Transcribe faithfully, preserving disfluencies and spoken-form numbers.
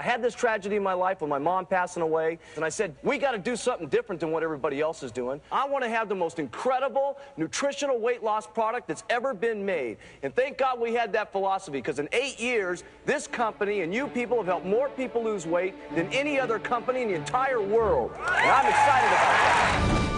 I had this tragedy in my life with my mom passing away, and I said, we got to do something different than what everybody else is doing. I want to have the most incredible nutritional weight loss product that's ever been made. And thank God we had that philosophy, because in eight years, this company and you people have helped more people lose weight than any other company in the entire world. And I'm excited about that.